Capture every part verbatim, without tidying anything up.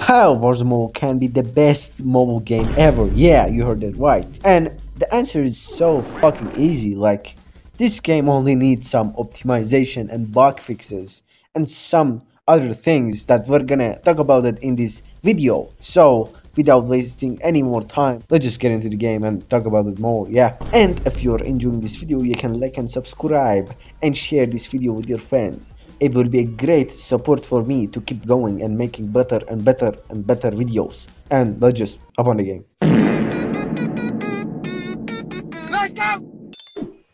How Warzone Mobile can be the best mobile game ever. Yeah, you heard that right. And the answer is so fucking easy. Like, this game only needs some optimization and bug fixes and some other things that we're gonna talk about it in this video. So without wasting any more time, let's just get into the game and talk about it more. Yeah, and if you're enjoying this video, you can like and subscribe and share this video with your friend. It will be a great support for me to keep going and making better and better and better videos. And let's just hop on the game. Let's go.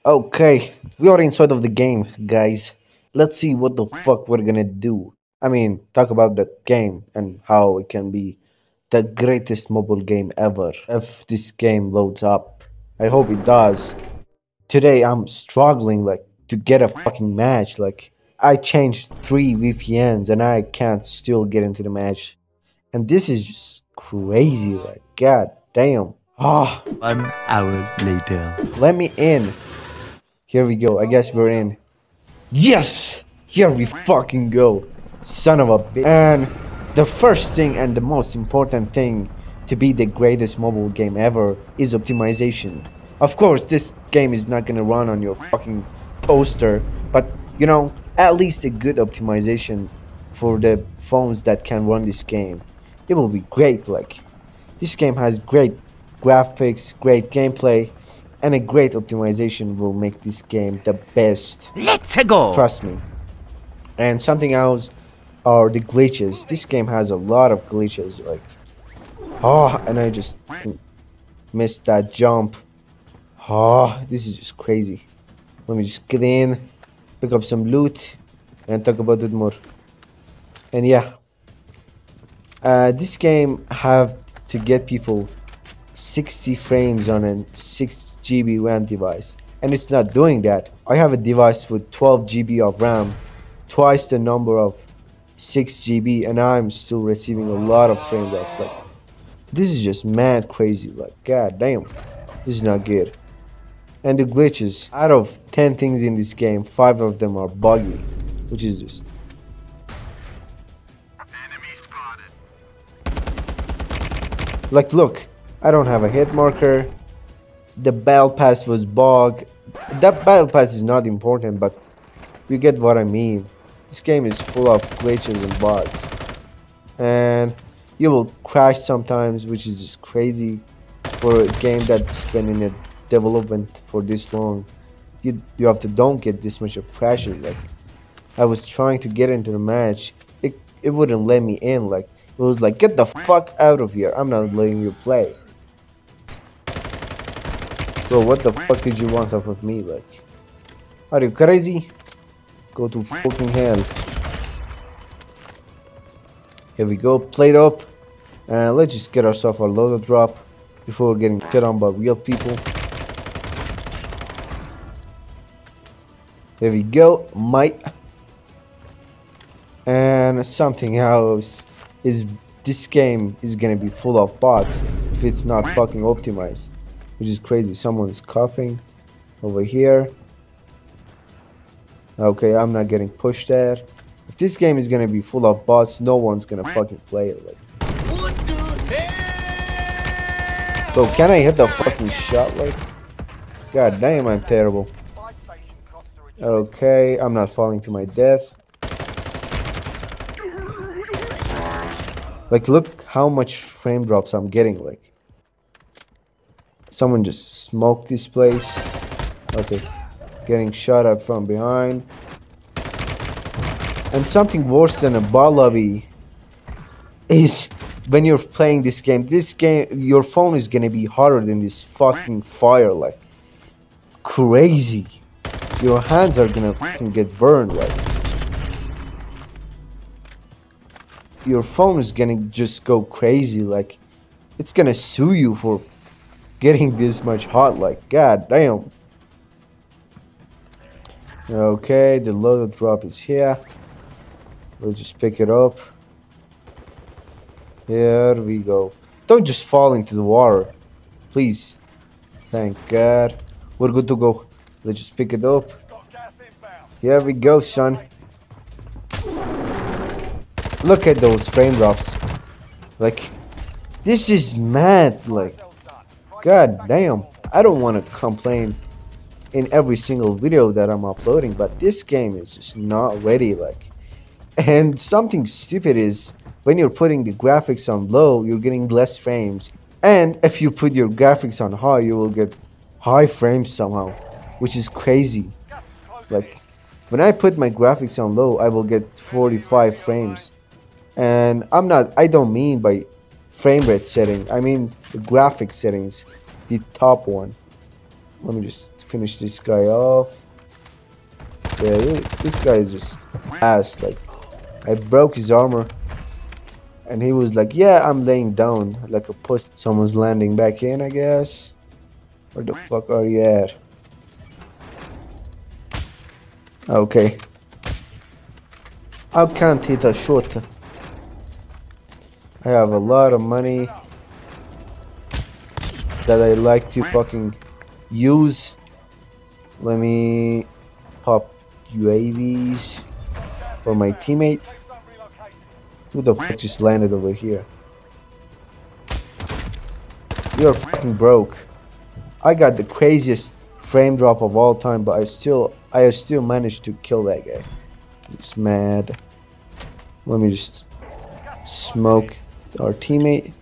Okay, we are inside of the game, guys. Let's see what the fuck we're gonna do. I mean, talk about the game and how it can be the greatest mobile game ever. If this game loads up, I hope it does. Today I'm struggling like to get a fucking match. Like, I changed three V P Ns and I can't still get into the match. And this is just crazy, like, god damn. Ah. One hour later. Let me in. Here we go, I guess we're in. Yes! Here we fucking go. Son of a bitch. And the first thing and the most important thing to be the greatest mobile game ever is optimization. Of course, this game is not gonna run on your fucking toaster, but you know, at least a good optimization for the phones that can run this game. It will be great. Like, this game has great graphics, great gameplay, and a great optimization will make this game the best. Let's go. Trust me. And something else are the glitches. This game has a lot of glitches. Like, oh, and I just missed that jump. Oh, this is just crazy. Let me just get in, pick up some loot and talk about it more. And yeah, uh, this game have to get people sixty frames on a six G B RAM device, and it's not doing that. I have a device with twelve G B of RAM, twice the number of six G B, and I'm still receiving a lot of frame drops. Like, this is just mad crazy. Like, god damn, this is not good. And the glitches, out of ten things in this game, five of them are buggy, which is just... Enemy spotted. Like, look, I don't have a hit marker, the battle pass was bug. That battle pass is not important, but you get what I mean. This game is full of glitches and bugs, and you will crash sometimes, which is just crazy for a game that's been in a development for this long. You you have to don't get this much of crashes. Like, I was trying to get into the match, it it wouldn't let me in. Like, it was like, get the fuck out of here, I'm not letting you play. Bro, what the fuck did you want off of me? Like, are you crazy? Go to fucking hell. Here we go, played up, and uh, let's just get ourselves a loader drop before getting shit on by real people. There we go, mate. And something else is this game is gonna be full of bots if it's not fucking optimized, which is crazy. Someone's coughing over here. Okay, I'm not getting pushed there. If this game is gonna be full of bots, no one's gonna fucking play it. Like, what the hell? Bro, can I hit the fucking shot? Like, god damn, I'm terrible. Okay, I'm not falling to my death. Like, look how much frame drops I'm getting. Like, someone just smoked this place. Okay, getting shot at from behind. And something worse than a ball lobby is when you're playing this game, this game your phone is gonna be hotter than this fucking fire. Like, crazy. Your hands are gonna fucking get burned. Like, your phone is gonna just go crazy. Like, it's gonna sue you for getting this much hot. Like, god damn. Okay, the loader drop is here. We'll just pick it up. Here we go. Don't just fall into the water, please. Thank god, we're good to go. Let's just pick it up. Here we go, son. Look at those frame drops. Like, this is mad. Like, god damn. I don't want to complain in every single video that I'm uploading, but this game is just not ready. Like, and something stupid is when you're putting the graphics on low, you're getting less frames, and if you put your graphics on high, you will get high frames somehow, which is crazy. Like, when I put my graphics on low, I will get forty-five frames, and I'm not, I don't mean by frame rate setting, I mean the graphic settings, the top one. Let me just finish this guy off. Yeah, this guy is just ass. Like, I broke his armor, and he was like, yeah, I'm laying down like a puss. Someone's landing back in, I guess. Where the fuck are you at? Okay. I can't hit a shot. I have a lot of money that I like to fucking use. Let me pop U A Vs for my teammate. Who the fuck just landed over here? You're fucking broke. I got the craziest frame drop of all time, but I still I still managed to kill that guy. It's mad. Let me just smoke our teammate.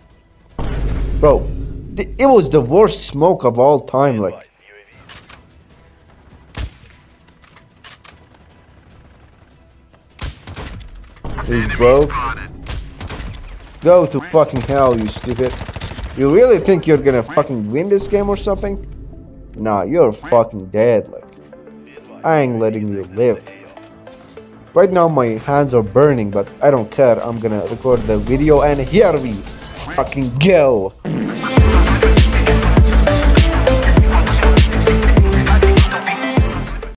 Bro, it was the worst smoke of all time. Like, he's broke. Go to fucking hell, you stupid. You really think you're gonna fucking win this game or something? Nah, you're fucking dead. Like, I ain't letting you live. Right now my hands are burning, but I don't care. I'm gonna record the video, and here we fucking go.